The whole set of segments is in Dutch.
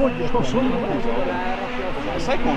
Pode, estou solto. Sai como?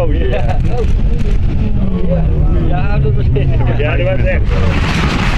over hier. Ja, dat was echt. Ja, dat was echt.